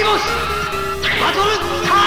開門バトルタ